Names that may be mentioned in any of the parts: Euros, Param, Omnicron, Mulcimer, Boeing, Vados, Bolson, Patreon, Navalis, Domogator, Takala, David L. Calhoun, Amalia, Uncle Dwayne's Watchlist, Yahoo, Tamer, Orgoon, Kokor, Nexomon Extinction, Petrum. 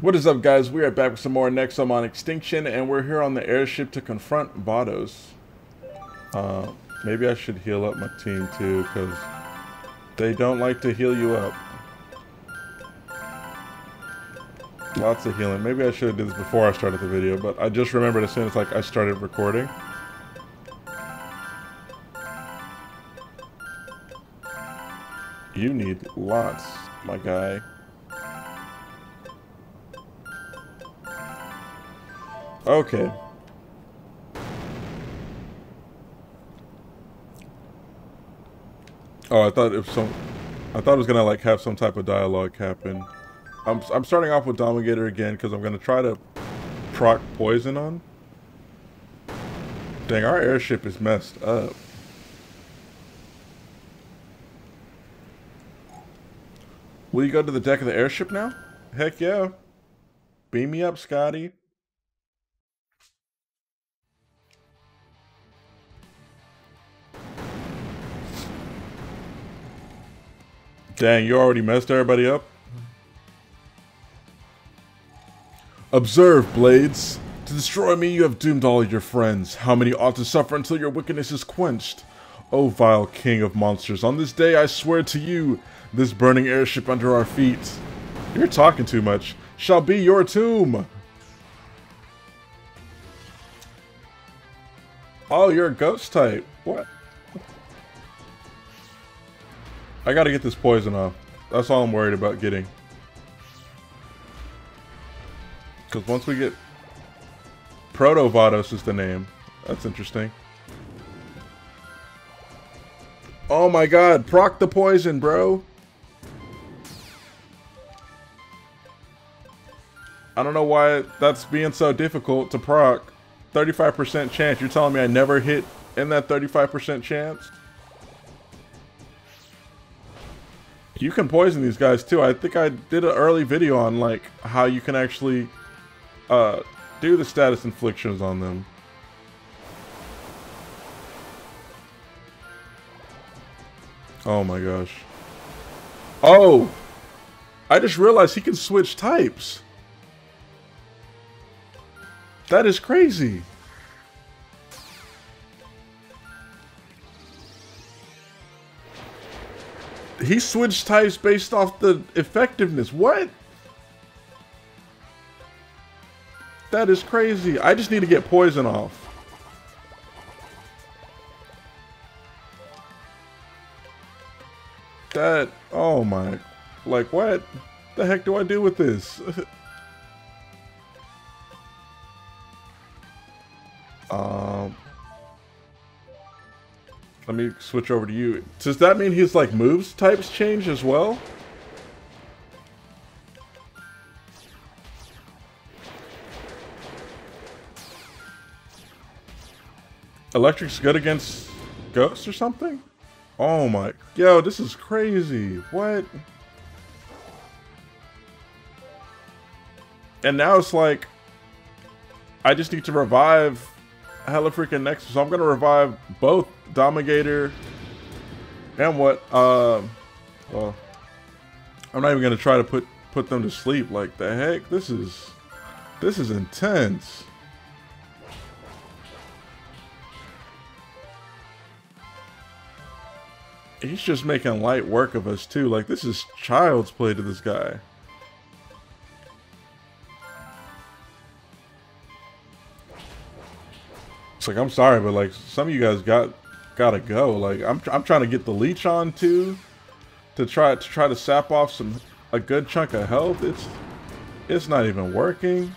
What is up, guys? We are back with some more Nexomon Extinction, and we're here on the airship to confront Vados. Maybe I should heal up my team too, because they don't like to heal you up. Lots of healing. Maybe I should have did this before I started the video, but I just remembered as soon as I started recording. You need lots, my guy. Okay. Oh, I thought it was gonna like have some type of dialogue happen. I'm starting off with Domogator again because I'm gonna try to proc poison on. Dang, our airship is messed up. Will you go to the deck of the airship now? Heck yeah! Beam me up, Scotty. Dang, you already messed everybody up? Observe, Blades. To destroy me, you have doomed all of your friends. How many ought to suffer until your wickedness is quenched? O vile king of monsters, on this day I swear to you, this burning airship under our feet. You're talking too much. Shall be your tomb. Oh, you're a ghost type. What? I gotta get this poison off. That's all I'm worried about getting. Because once we get... Proto-Vados is the name. That's interesting. Oh my god, proc the poison, bro! I don't know why that's being so difficult to proc. 35% chance. You're telling me I never hit in that 35% chance? You can poison these guys too. I think I did an early video on like how you can actually do the status inflictions on them. Oh my gosh. Oh! I just realized he can switch types. That is crazy. He switched types based off the effectiveness. What? That is crazy. I just need to get poison off. That, oh my, like what the heck do I do with this? Let me switch over to you. Does that mean his like moves types change as well? Electric's good against ghosts or something? Oh my, yo, this is crazy. What? And now it's like, I just need to revive hella freaking next, so I'm gonna revive both Domogator and what well, I'm not even gonna try to put them to sleep. Like the heck, this is intense. He's just making light work of us too. Like this is child's play to this guy. It's like, I'm sorry, but like some of you guys gotta go. Like I'm trying to get the leech on too, to try to sap off a good chunk of health. It's not even working.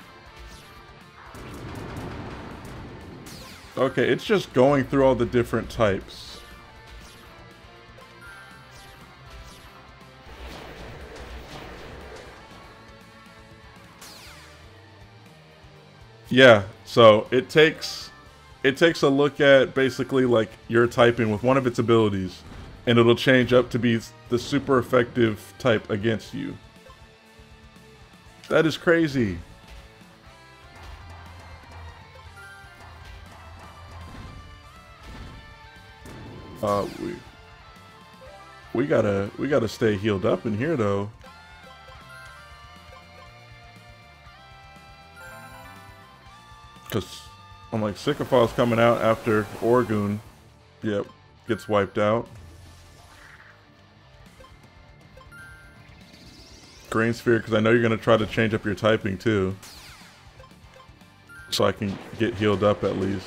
Okay, it's just going through all the different types. Yeah, so it takes a look at basically like your typing with one of its abilities, and it'll change up to be the super effective type against you. That is crazy. We gotta stay healed up in here though. Because I'm like, Sycophile's coming out after Orgoon, yep, gets wiped out. Grain Sphere, because I know you're going to try to change up your typing too. So I can get healed up at least.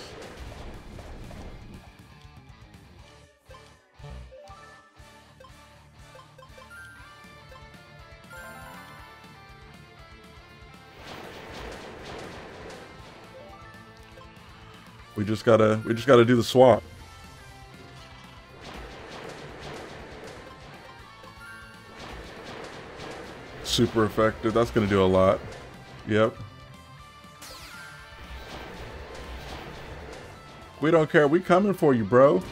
We just gotta do the swap. Super effective. That's gonna do a lot. Yep. We don't care. We coming for you, bro.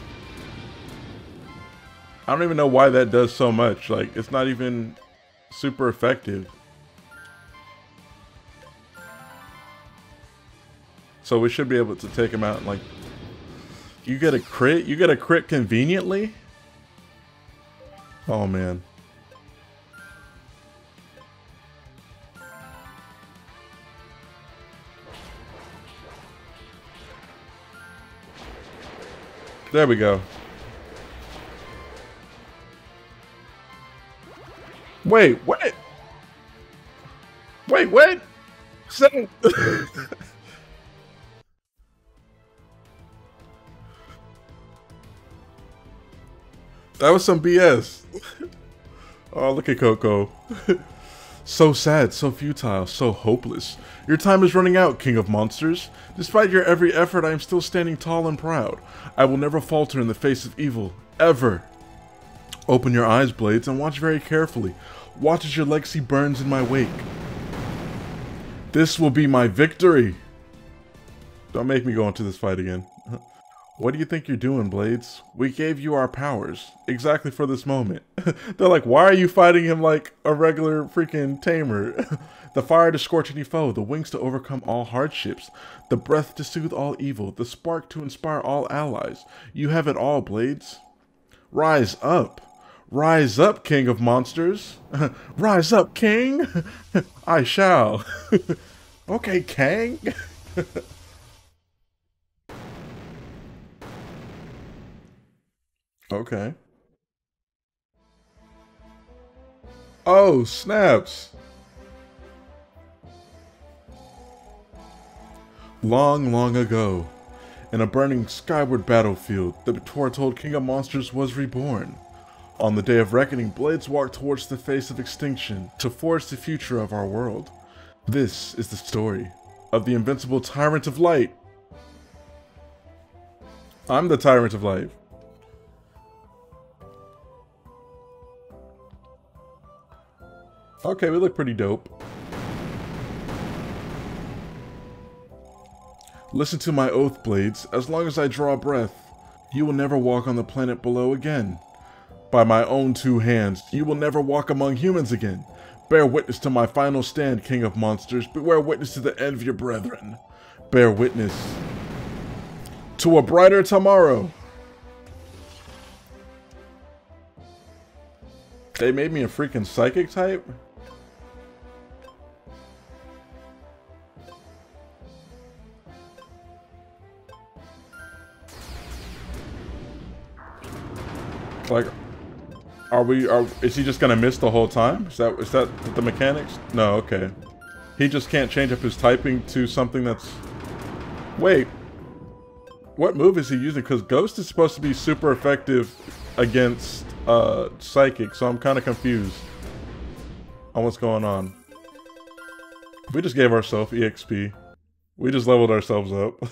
I don't even know why that does so much. Like, it's not even super effective. So we should be able to take him out. And like, you get a crit? You get a crit conveniently? Oh, man. There we go. Wait, what? Wait, what? Something... That was some BS. Oh, look at Coco. So sad, so futile, so hopeless. Your time is running out, King of Monsters. Despite your every effort, I am still standing tall and proud. I will never falter in the face of evil, ever. Open your eyes, Blades, and watch very carefully. Watch as your legacy burns in my wake. This will be my victory. Don't make me go into this fight again. What do you think you're doing, Blades? We gave you our powers, exactly for this moment. They're like, why are you fighting him like a regular freaking tamer? The fire to scorch any foe, the wings to overcome all hardships, the breath to soothe all evil, the spark to inspire all allies. You have it all, Blades. Rise up, King of Monsters. Rise up, King. I shall. Okay, Kang. Okay. Oh, snaps. Long, long ago, in a burning skyward battlefield, the foretold King of Monsters was reborn. On the day of reckoning, Blades walked towards the face of extinction to forge the future of our world. This is the story of the invincible Tyrant of Light. I'm the Tyrant of Light. Okay, we look pretty dope. Listen to my oath, Blades. As long as I draw breath, you will never walk on the planet below again. By my own two hands, you will never walk among humans again. Bear witness to my final stand, King of Monsters. Bear witness to the end of your brethren. Bear witness to a brighter tomorrow. They made me a freaking psychic type? Like, is he just gonna miss the whole time? Is that the mechanics? No, okay. He just can't change up his typing to something that's... Wait. What move is he using? Because Ghost is supposed to be super effective against Psychic, so I'm kind of confused on what's going on. We just gave ourselves EXP. We just leveled ourselves up.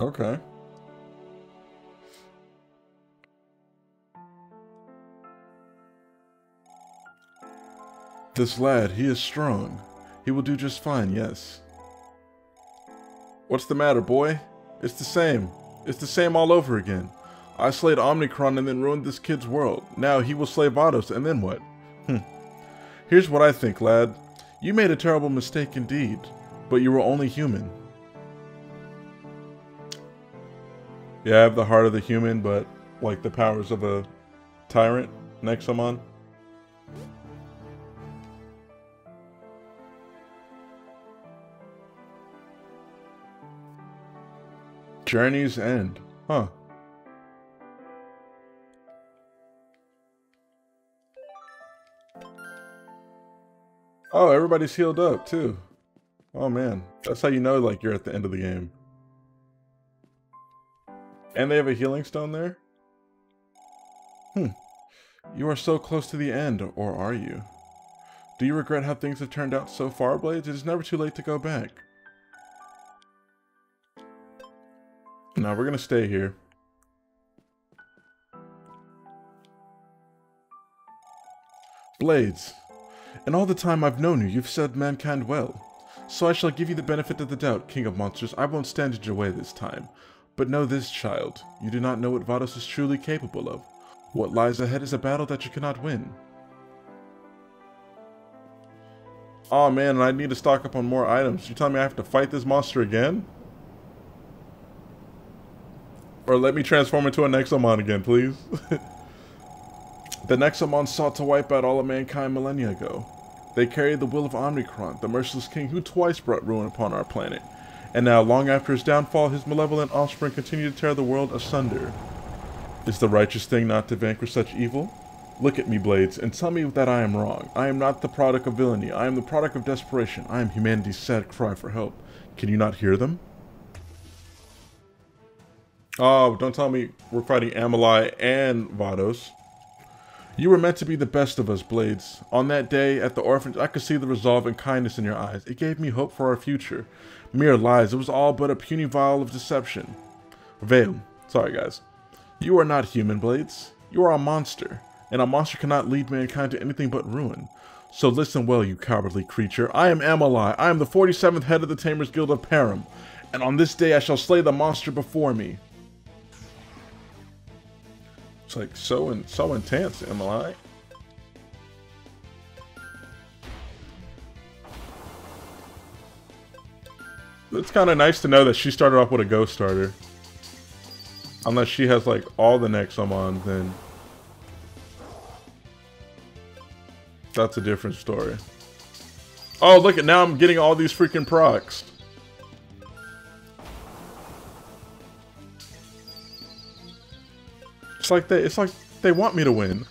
Okay. This lad, he is strong. He will do just fine, yes. What's the matter, boy? It's the same. It's the same all over again. I slayed Omnicron and then ruined this kid's world. Now he will slay Vados, and then what? Here's what I think, lad. You made a terrible mistake indeed, but you were only human. Yeah, I have the heart of the human, but like the powers of a tyrant. Nexomon. Journey's End. Huh. Oh, everybody's healed up, too. Oh, man. That's how you know, like, you're at the end of the game. And they have a healing stone there? Hmm. You are so close to the end, or are you? Do you regret how things have turned out so far, Blades? It is never too late to go back. No, we're gonna stay here. Blades, in all the time I've known you, you've served mankind well. So I shall give you the benefit of the doubt, King of Monsters. I won't stand in your way this time. But know this, child. You do not know what Vados is truly capable of. What lies ahead is a battle that you cannot win. Aw, man, I need to stock up on more items. You're telling me I have to fight this monster again? Or let me transform into a Nexomon again, please. The Nexomon sought to wipe out all of mankind millennia ago. They carried the will of Omicron, the merciless king who twice brought ruin upon our planet. And now, long after his downfall, his malevolent offspring continue to tear the world asunder. Is the righteous thing not to vanquish such evil? Look at me, Blades, and tell me that I am wrong. I am not the product of villainy. I am the product of desperation. I am humanity's sad cry for help. Can you not hear them? Oh, don't tell me we're fighting Amalia and Vados. You were meant to be the best of us, Blades. On that day at the orphanage, I could see the resolve and kindness in your eyes. It gave me hope for our future. Mere lies. It was all but a puny vial of deception. Veil. Sorry, guys. You are not human, Blades. You are a monster, and a monster cannot lead mankind to anything but ruin. So listen well, you cowardly creature. I am Amalia. I am the 47th head of the Tamer's Guild of Param, and on this day I shall slay the monster before me. It's like so intense, Amalia. It's kind of nice to know that she started off with a ghost starter. Unless she has, like, all the Nexomon, then that's a different story. Oh, look at now I'm getting all these freaking procs. It's like they want me to win.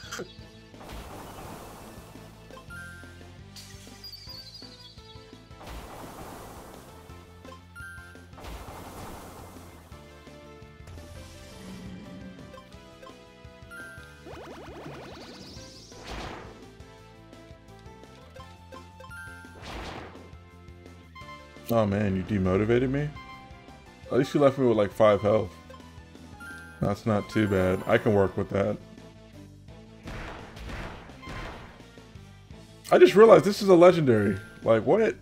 Oh man, you demotivated me? At least you left me with like 5 health. That's not too bad. I can work with that. I just realized this is a legendary. Like, what?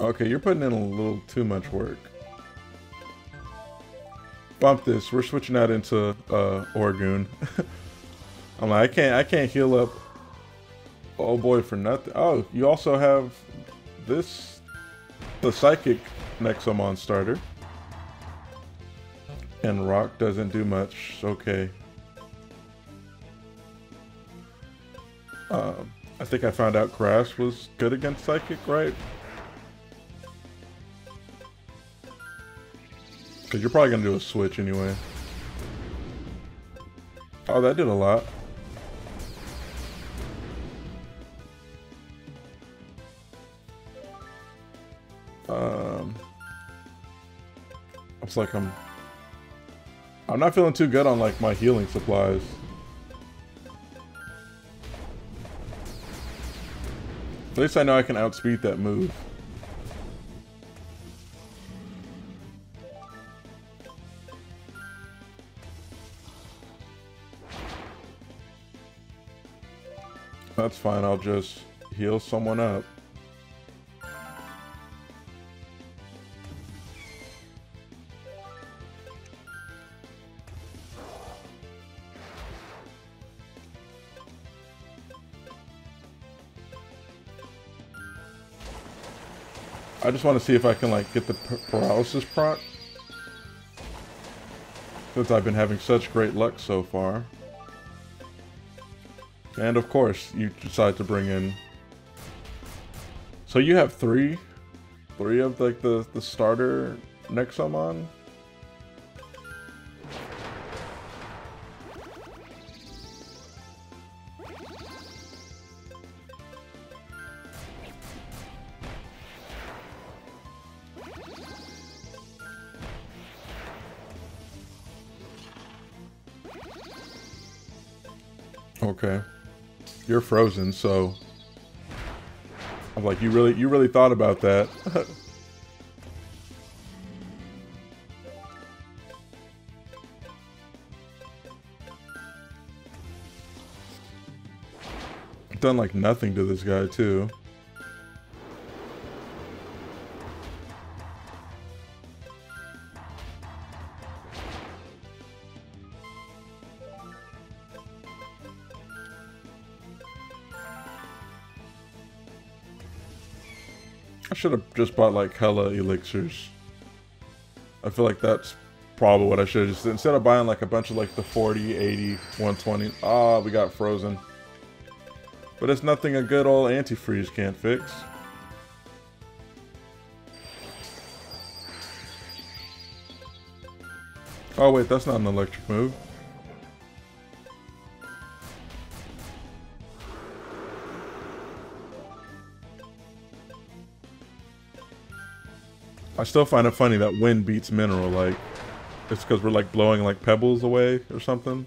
Okay, you're putting in a little too much work. Bump this. We're switching out into Orgoon. I'm like, I can't heal up. Oh boy, for nothing. Oh, you also have this, the Psychic Nexomon starter. And Rock doesn't do much. Okay. I think I found out Grass was good against Psychic, right? Because you're probably going to do a switch anyway. Oh, that did a lot. It's like I'm not feeling too good on like my healing supplies. At least I know I can outspeed that move. That's fine, I'll just heal someone up. I just want to see if I can, like, get the paralysis proc, since I've been having such great luck so far. And of course, you decide to bring in... So you have three of, like, the starter Nexomon? Okay. You're frozen, so... I'm like, you really thought about that. I've done, like, nothing to this guy, too. I should have just bought like hella elixirs. I feel like that's probably what I should have just did. Instead of buying like a bunch of like the 40, 80, 120. Ah, we got frozen. But it's nothing a good old antifreeze can't fix. Oh wait, that's not an electric move. I still find it funny that wind beats mineral, like, it's because we're like blowing like pebbles away or something.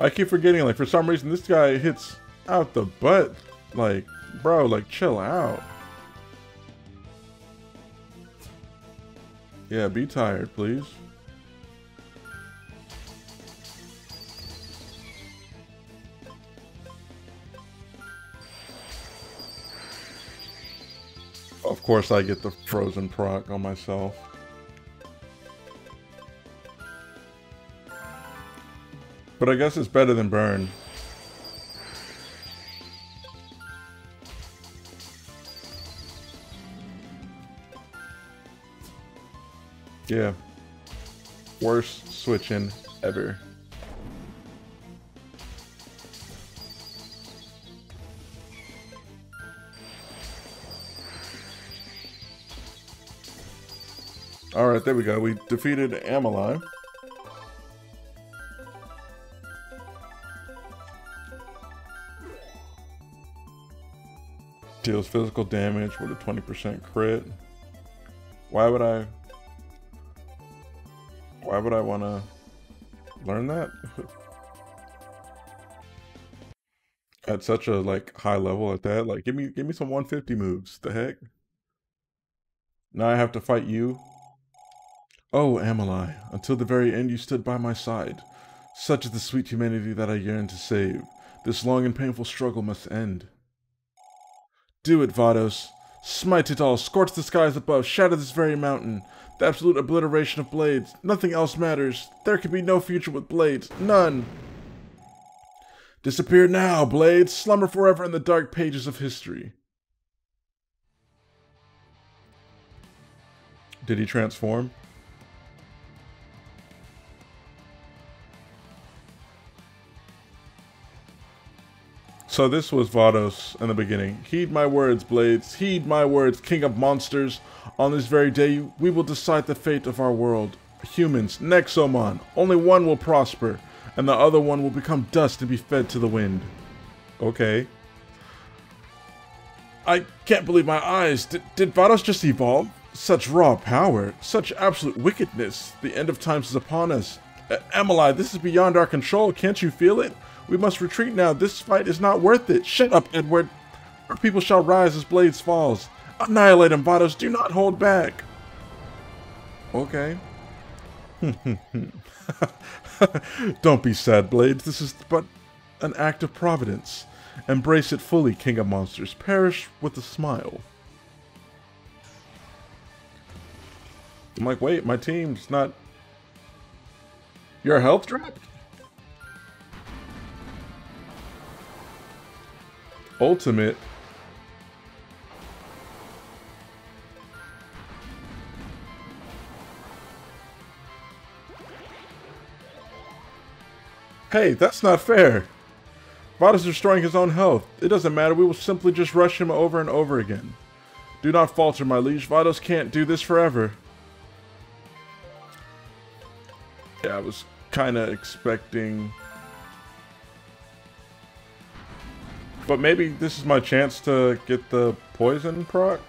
I keep forgetting, like, for some reason this guy hits out the butt. Like, bro, like, chill out. Yeah, be tired, please. Of course I get the frozen proc on myself. But I guess it's better than burn. Yeah, worst switching ever. All right, there we go. We defeated Amalia. Deals physical damage with a 20% crit. Why would I want to learn that? At such a, like, high level at that? Like, give me some 150 moves. The heck? Now I have to fight you? Oh, Amalia, until the very end you stood by my side. Such is the sweet humanity that I yearn to save. This long and painful struggle must end. Do it, Vados. Smite it all, scorch the skies above, shatter this very mountain. The absolute obliteration of blades. Nothing else matters. There can be no future with blades. None. Disappear now, blades. Slumber forever in the dark pages of history. Did he transform? So this was Vados in the beginning. Heed my words, blades. Heed my words, king of monsters. On this very day, we will decide the fate of our world. Humans, Nexomon. Only one will prosper, and the other one will become dust and be fed to the wind. Okay. I can't believe my eyes. Did Vados just evolve? Such raw power. Such absolute wickedness. The end of times is upon us. Amalia, this is beyond our control. Can't you feel it? We must retreat now. This fight is not worth it. Shut up, Edward. Our people shall rise as Blades falls. Annihilate him, Vados. Do not hold back. Okay. Don't be sad, Blades. This is but an act of providence. Embrace it fully, King of Monsters. Perish with a smile. I'm like, wait, my team's not... You're health trapped? Ultimate. Hey, that's not fair. Vados is destroying his own health. It doesn't matter. We will simply just rush him over and over again. Do not falter, my liege. Vados can't do this forever. Yeah, I was kind of expecting... But maybe this is my chance to get the poison proc?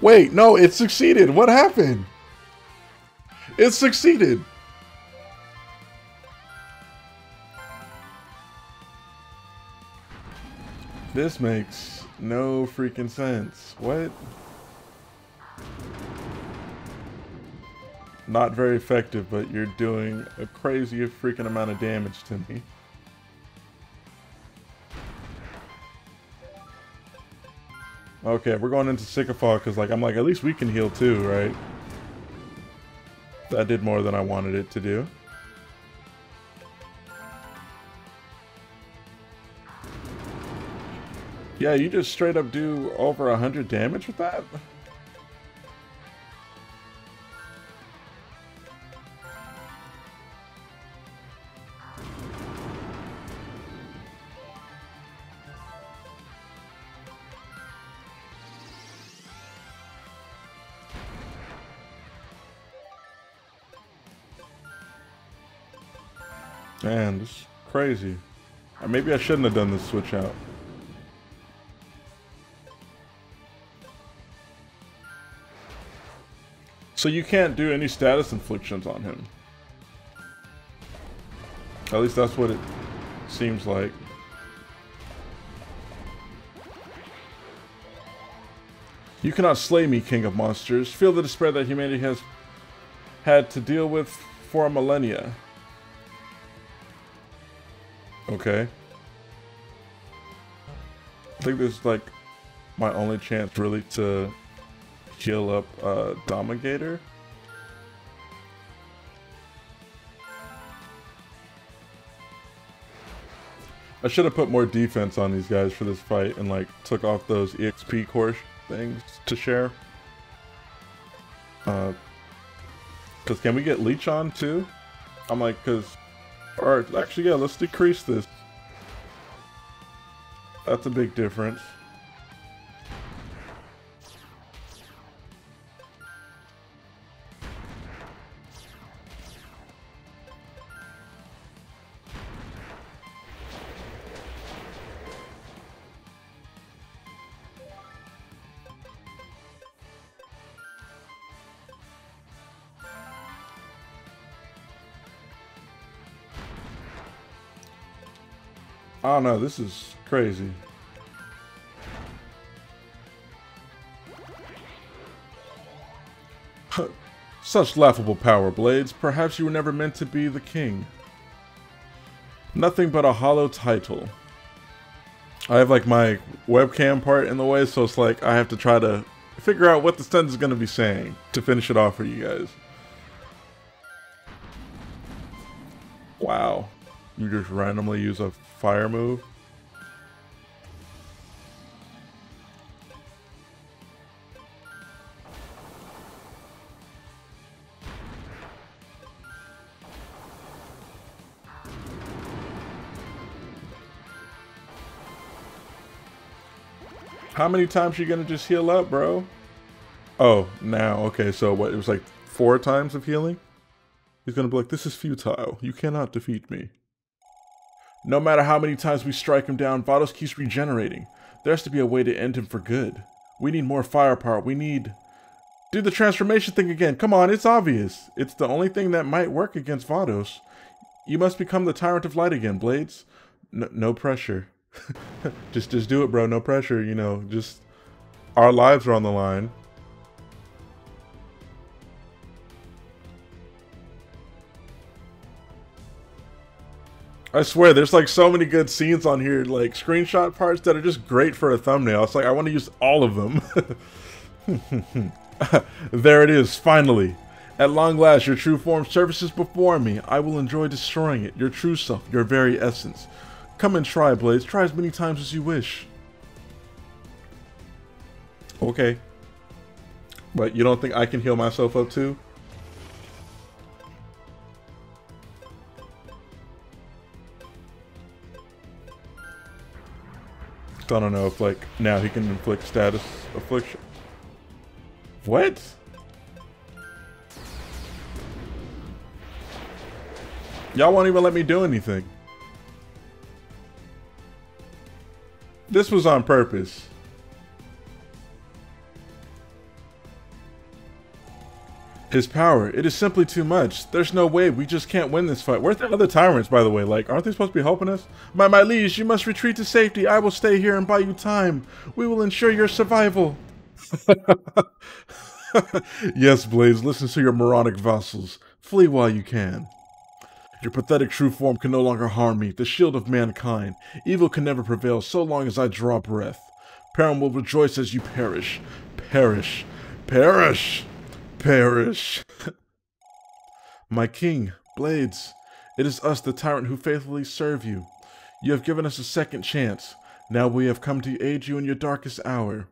Wait, no, it succeeded! What happened? It succeeded! This makes no freaking sense. What? Not very effective, but you're doing a crazy freaking amount of damage to me. Okay, we're going into Sycophant because, like, I'm like, at least we can heal too, right? That did more than I wanted it to do. Yeah, you just straight up do over 100 damage with that? Man, this is crazy. Or maybe I shouldn't have done this switch out. So you can't do any status inflictions on him. At least that's what it seems like. You cannot slay me, King of Monsters. Feel the despair that humanity has had to deal with for millennia. Okay. I think this is like my only chance really to heal up Domogator. I should have put more defense on these guys for this fight and like took off those EXP core things to share. Cause can we get Leech on too? I'm like, cause Alright, actually, yeah, let's decrease this. That's a big difference. Oh no, this is crazy. Such laughable power, Blades. Perhaps you were never meant to be the king. Nothing but a hollow title. I have like my webcam part in the way, so it's like I have to try to figure out what the sentence is going to be saying to finish it off for you guys. Wow. You just randomly use a fire move. How many times are you gonna just heal up, bro? Oh, now, okay, so what, it was like 4 times of healing? He's gonna be like, this is futile. You cannot defeat me. No matter how many times we strike him down, Vados keeps regenerating. There has to be a way to end him for good. We need more firepower. We need... Do the transformation thing again. Come on, it's obvious. It's the only thing that might work against Vados. You must become the Tyrant of Light again, Blades. No pressure. just do it, bro. No pressure, you know. Just... Our lives are on the line. I swear, there's like so many good scenes on here, like screenshot parts that are just great for a thumbnail. It's like, I want to use all of them. There it is, finally. At long last, your true form surfaces before me. I will enjoy destroying it, your true self, your very essence. Come and try, Blaze. Try as many times as you wish. Okay. But you don't think I can heal myself up too? I don't know if, like, now he can inflict status affliction. What? Y'all won't even let me do anything. This was on purpose. His power, it is simply too much. There's no way, we just can't win this fight. Where's the other tyrants, by the way? Like, aren't they supposed to be helping us? My liege, you must retreat to safety. I will stay here and buy you time. We will ensure your survival. Yes, Blaze, listen to your moronic vassals. Flee while you can. Your pathetic true form can no longer harm me, the shield of mankind. Evil can never prevail so long as I draw breath. Param will rejoice as you perish. Perish. Perish. Perish. My king, Blades, it is us, the tyrant, who faithfully serve you. You have given us a second chance. Now we have come to aid you in your darkest hour.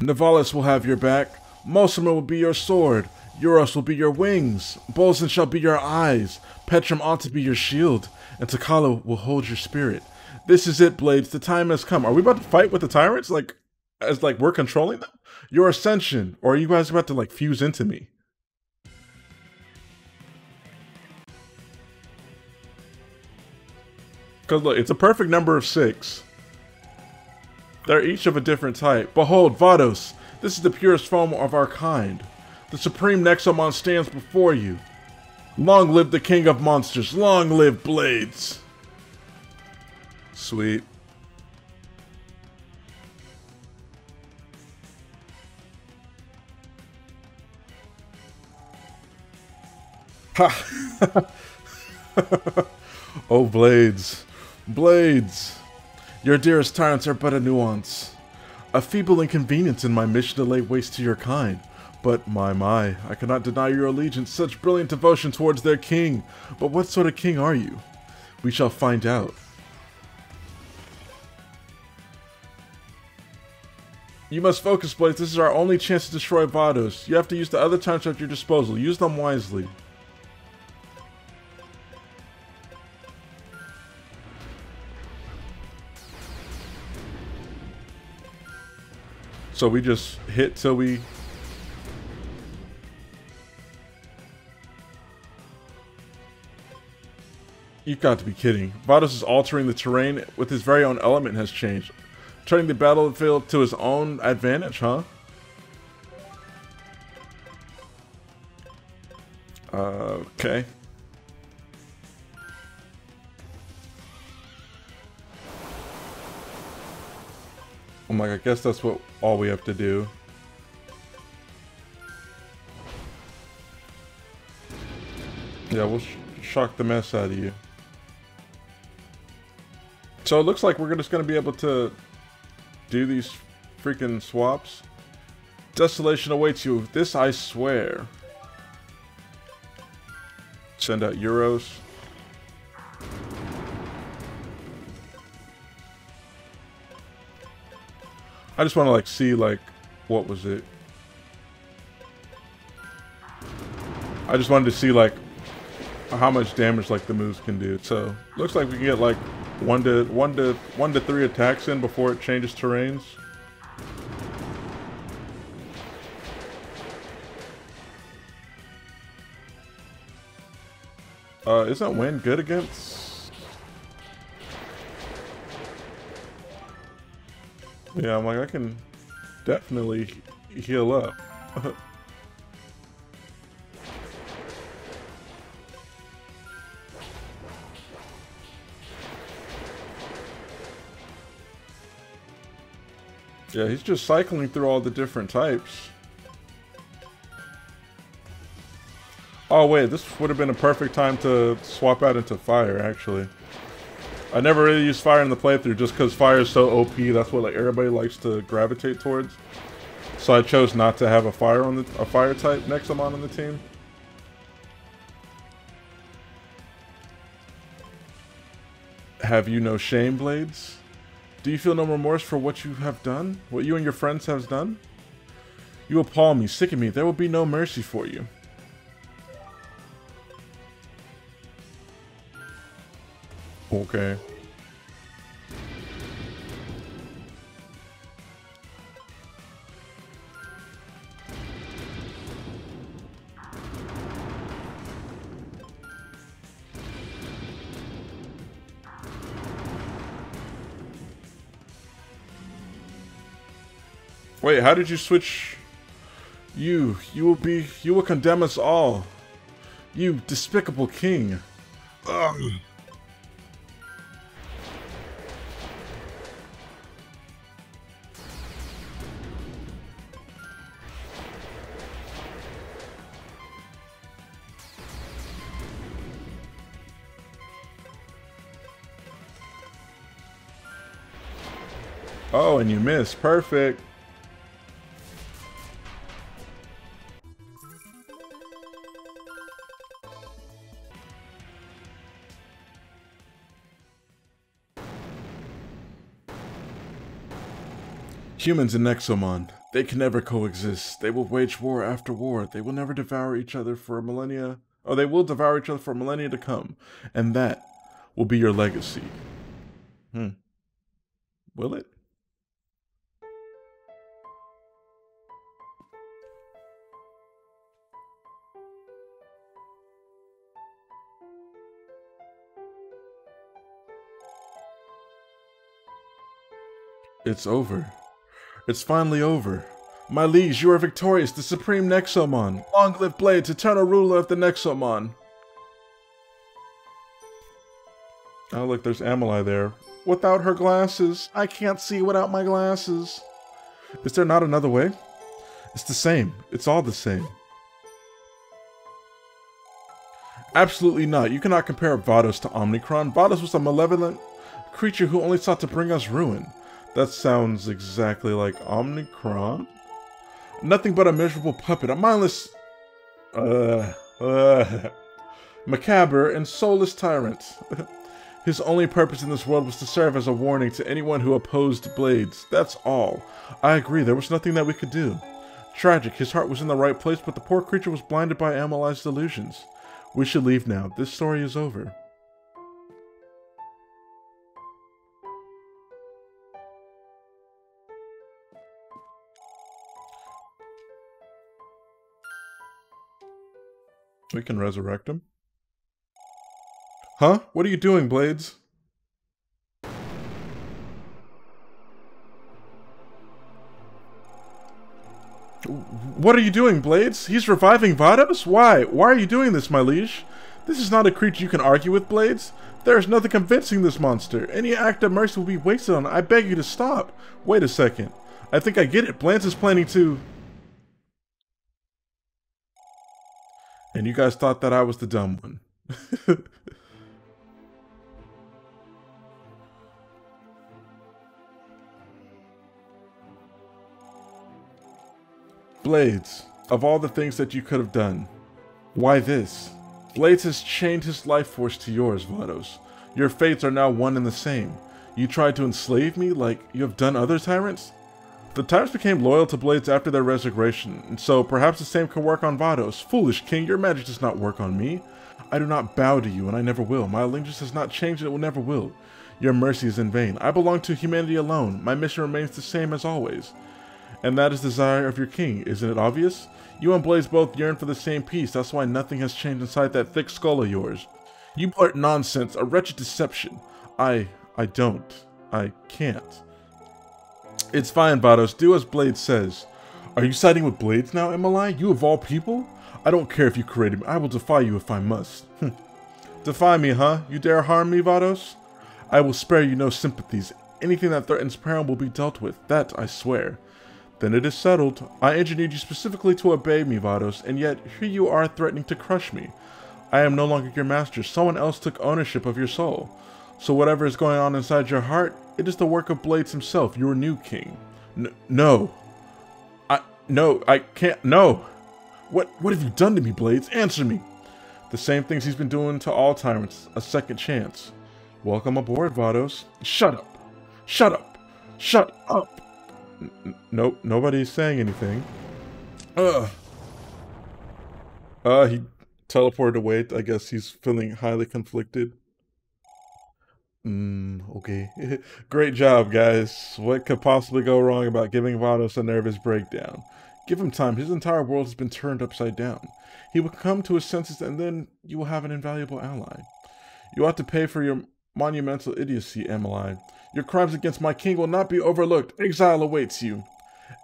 Navalis will have your back. Mulcimer will be your sword. Euros will be your wings. Bolson shall be your eyes. Petrum ought to be your shield. And Takala will hold your spirit. This is it, Blades. The time has come. Are we about to fight with the tyrants? Like, as like we're controlling them? Your ascension, or are you guys about to like fuse into me? Because look, it's a perfect number of 6. They're each of a different type. Behold, Vados, this is the purest foam of our kind. The supreme Nexomon stands before you. Long live the king of monsters. Long live Blades. Sweet. Oh, Blades. Blades. Your dearest tyrants are but a nuance. A feeble inconvenience in my mission to lay waste to your kind. But my, I cannot deny your allegiance, such brilliant devotion towards their king. But what sort of king are you? We shall find out. You must focus, Blades. This is our only chance to destroy Vados. You have to use the other tyrants at your disposal. Use them wisely. So we just hit till we... You've got to be kidding. Vados is altering the terrain with his very own element has changed. Turning the battlefield to his own advantage, huh? Okay. I'm like, I guess that's what all we have to do. Yeah, we'll shock the mess out of you. So it looks like we're just going to be able to do these freaking swaps. Desolation awaits you. This I swear. Send out Euros. I just want to like see like what was it? I just wanted to see like how much damage like the moves can do. So looks like we can get like one to three attacks in before it changes terrains. Isn't wind good against? Yeah, I'm like, I can definitely heal up. Yeah, he's just cycling through all the different types. Oh wait, this would have been a perfect time to swap out into fire, actually. I never really used fire in the playthrough just because fire is so OP. That's what like everybody likes to gravitate towards. So I chose not to have a fire type Nexomon on the team. Have you no shame, Blades? Do you feel no remorse for what you have done? What you and your friends have done? You appall me, sicken me. There will be no mercy for you. Okay. Wait, how did you switch? You will condemn us all. You despicable king. Oh, and you missed. Perfect. Humans and Nexomon, they can never coexist. They will wage war after war. They will never devour each other for a millennia. Oh, they will devour each other for a millennia to come. And that will be your legacy. Will it? It's over. It's finally over. My liege, you are victorious, the supreme Nexomon. Long live Blades, eternal ruler of the Nexomon. Oh, look, there's Amalia there. Without her glasses. I can't see without my glasses. Is there not another way? It's the same. It's all the same. Absolutely not. You cannot compare Vados to Omnicron. Vados was a malevolent creature who only sought to bring us ruin. That sounds exactly like Omnicron. Nothing but a miserable puppet, a mindless, macabre and soulless tyrant. His only purpose in this world was to serve as a warning to anyone who opposed Blades. That's all. I agree, there was nothing that we could do. Tragic, his heart was in the right place, but the poor creature was blinded by Amelia's delusions. We should leave now. This story is over. We can resurrect him. Huh? What are you doing, Blades? What are you doing, Blades? He's reviving Vados? Why? Why are you doing this, my liege? This is not a creature you can argue with, Blades. There is nothing convincing this monster. Any act of mercy will be wasted on it. I beg you to stop. Wait a second. I think I get it. Blades is planning to... And you guys thought that I was the dumb one. Blades, of all the things that you could have done, why this? Blades has chained his life force to yours, Vados. Your fates are now one and the same. You tried to enslave me like you have done other tyrants? The tyrants became loyal to Blades after their resurrection, and so perhaps the same can work on Vados. Foolish king, your magic does not work on me. I do not bow to you, and I never will. My allegiance has not changed, and it will never will. Your mercy is in vain. I belong to humanity alone. My mission remains the same as always. And that is the desire of your king, isn't it obvious? You and Blades both yearn for the same peace. That's why nothing has changed inside that thick skull of yours. You blurt nonsense, a wretched deception. I don't. I can't. It's fine, Vados. Do as Blades says. Are you siding with Blades now, Amalia? You of all people? I don't care if you created me. I will defy you if I must. Defy me, huh? You dare harm me, Vados? I will spare you no sympathies. Anything that threatens Param will be dealt with. That I swear. Then it is settled. I engineered you specifically to obey me, Vados, and yet here you are threatening to crush me. I am no longer your master. Someone else took ownership of your soul. So whatever is going on inside your heart, it is the work of Blades himself, your new king. No, I can't. What have you done to me, Blades? Answer me. The same things he's been doing to all tyrants, a second chance. Welcome aboard, Vados. Shut up. Shut up. Shut up. Nope, nobody's saying anything. Ugh. He teleported away. I guess he's feeling highly conflicted. Okay. Great job, guys. What could possibly go wrong about giving Vados a nervous breakdown? Give him time. His entire world has been turned upside down. He will come to his senses, and then you will have an invaluable ally. You ought to pay for your monumental idiocy, Amalia. Your crimes against my king will not be overlooked. Exile awaits you.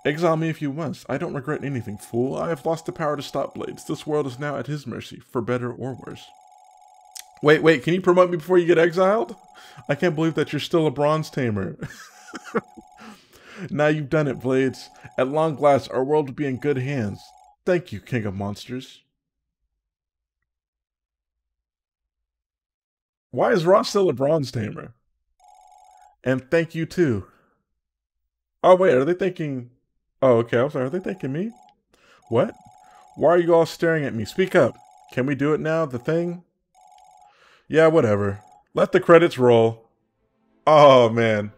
Exile me if you must. I don't regret anything, fool. I have lost the power to stop Blades. This world is now at his mercy, for better or worse. Wait, can you promote me before you get exiled? I can't believe that you're still a bronze tamer. Now you've done it, Blades. At long last, our world will be in good hands. Thank you, King of Monsters. Why is Ross still a bronze tamer? And thank you, too. Oh, wait, are they thinking... Oh, okay, I'm sorry, are they thinking me? What? Why are you all staring at me? Speak up. Can we do it now, the thing? Yeah, whatever. Let the credits roll. Oh, man.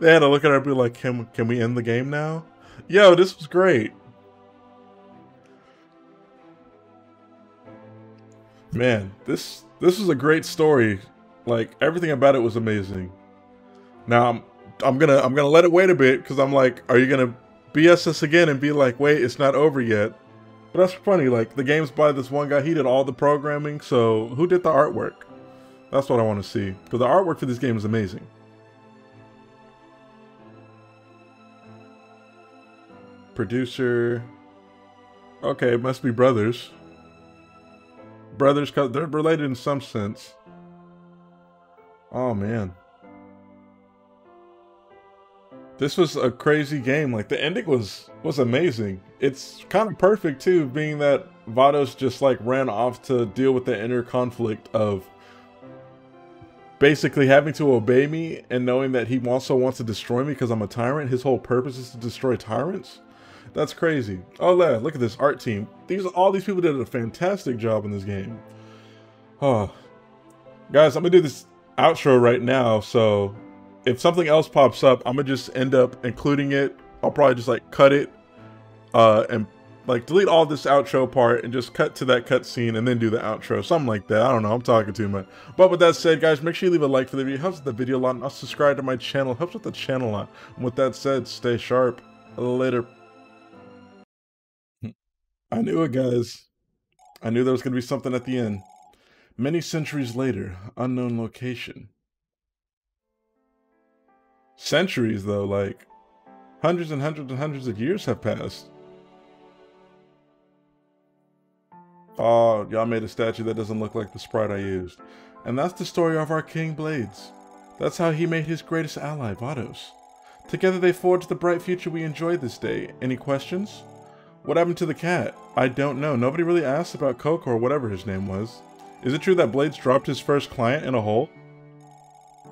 They had to look at her and be like, can we end the game now? Yo, this was great. Man, this was a great story. Like, everything about it was amazing. Now, I'm gonna let it wait a bit, because I'm like, are you gonna BS us again and be like, wait, it's not over yet? But that's funny, like, the game's by this one guy, he did all the programming, so who did the artwork? That's what I want to see, because the artwork for this game is amazing. Producer, okay, it must be brothers. Brothers, cause they're related in some sense. Oh man. This was a crazy game. Like, the ending was amazing. It's kind of perfect too, being that Vados just like ran off to deal with the inner conflict of basically having to obey me and knowing that he also wants to destroy me because I'm a tyrant. His whole purpose is to destroy tyrants. That's crazy. Oh, look at this art team. All these people did a fantastic job in this game. Oh, guys, I'm gonna do this outro right now, so if something else pops up, I'm gonna just end up including it. I'll probably just like cut it and like delete all this outro part and just cut to that cutscene and then do the outro, something like that. I don't know, I'm talking too much. But with that said, guys, make sure you leave a like for the video. It helps with the video a lot, and I'll subscribe to my channel. It helps with the channel a lot. And with that said, stay sharp. Later. I knew it, guys. I knew there was gonna be something at the end. Many centuries later, unknown location. Centuries, though, like hundreds and hundreds and hundreds of years have passed. Oh, y'all made a statue that doesn't look like the sprite I used. And that's the story of our King Blades. That's how he made his greatest ally, Vados. Together they forged the bright future we enjoy this day. Any questions? What happened to the cat? I don't know. Nobody really asked about Kokor or whatever his name was. Is it true that Blades dropped his first client in a hole?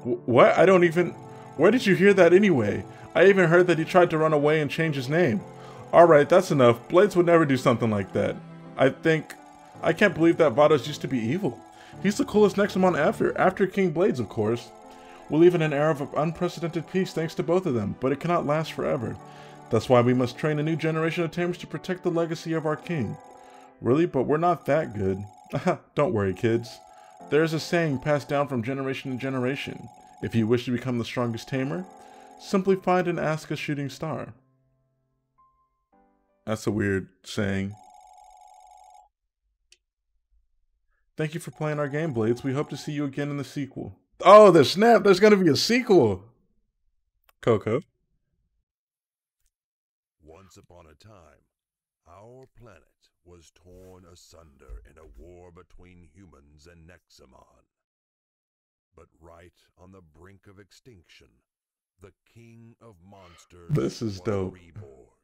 What? I don't even... Where did you hear that anyway? I even heard that he tried to run away and change his name. Alright, that's enough. Blades would never do something like that. I can't believe that Vados used to be evil. He's the coolest Nexomon after King Blades, of course. We live in an era of unprecedented peace thanks to both of them, but it cannot last forever. That's why we must train a new generation of tamers to protect the legacy of our king. Really? But we're not that good. Don't worry, kids. There's a saying passed down from generation to generation. If you wish to become the strongest tamer, simply find and ask a shooting star. That's a weird saying. Thank you for playing our game, Blades. We hope to see you again in the sequel. Oh, the snap! There's gonna be a sequel! Coco. Once upon a time, our planet was torn asunder in a war between humans and Nexomon. But right on the brink of extinction, the King of Monsters was reborn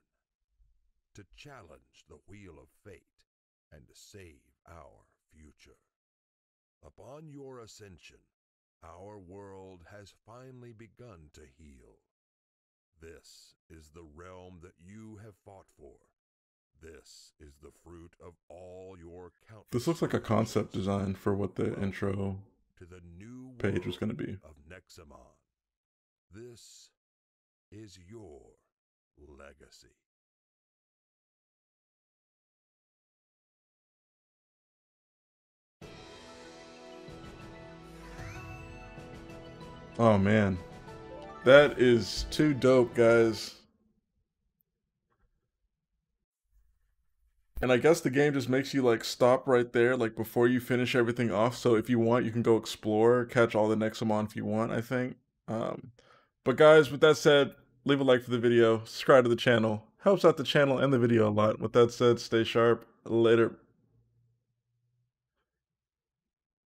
to challenge the wheel of fate and to save our future. Upon your ascension, Our world has finally begun to heal. This is the realm that you have fought for. This is the fruit of all your countless. This looks like a concept design for what the intro to the new page is going to be. Of Nexomon. This is your legacy. Oh man, that is too dope, guys. And I guess the game just makes you like stop right there, like before you finish everything off. So if you want, you can go explore, catch all the Nexomon if you want, I think. But guys, with that said, leave a like for the video, subscribe to the channel. Helps out the channel and the video a lot. With that said, stay sharp. Later.